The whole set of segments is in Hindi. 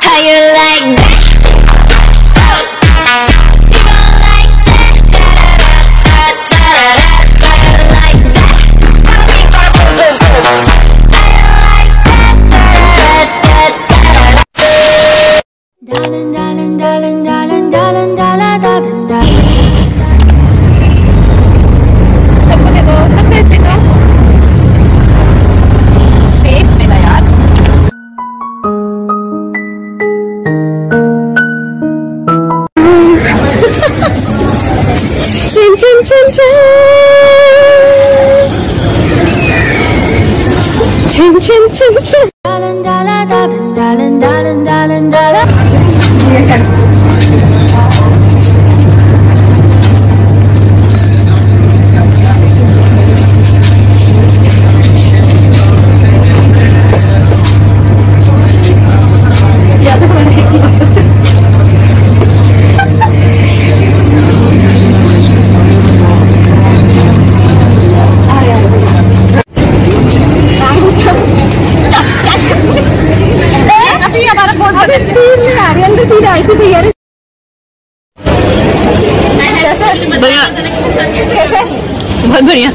call you like that. Darling, darling, darling, darling, darling, darling, darling. बहुत बढ़िया।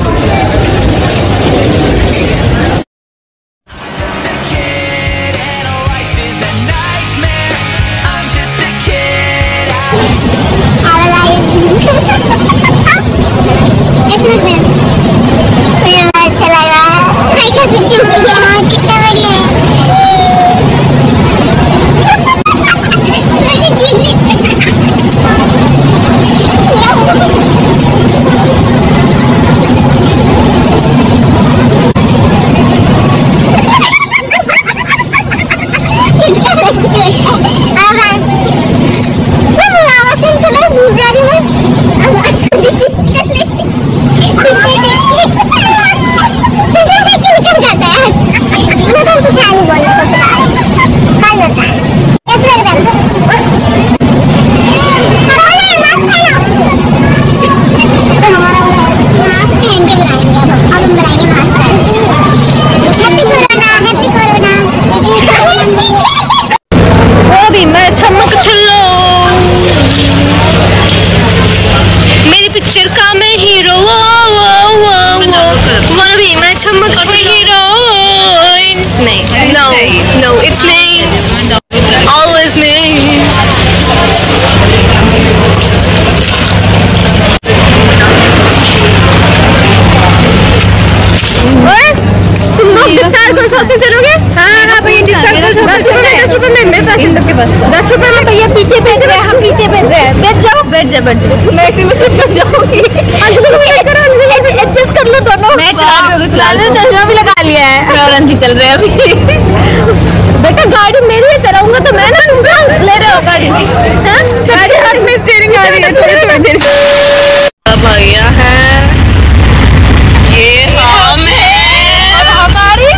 चल रहे अभी बेटा गाड़ी मेरी है, चलाऊंगा तो मैं ना तुमको ले रहा हूँ गाड़ी में स्टीयरिंग आ रही है थोड़ी भैया है ये हम हैं और हमारी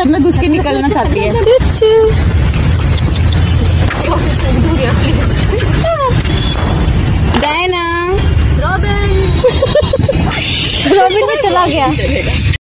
सब में घुस के निकलना चाहती है। डायना रॉबिन में चला गया।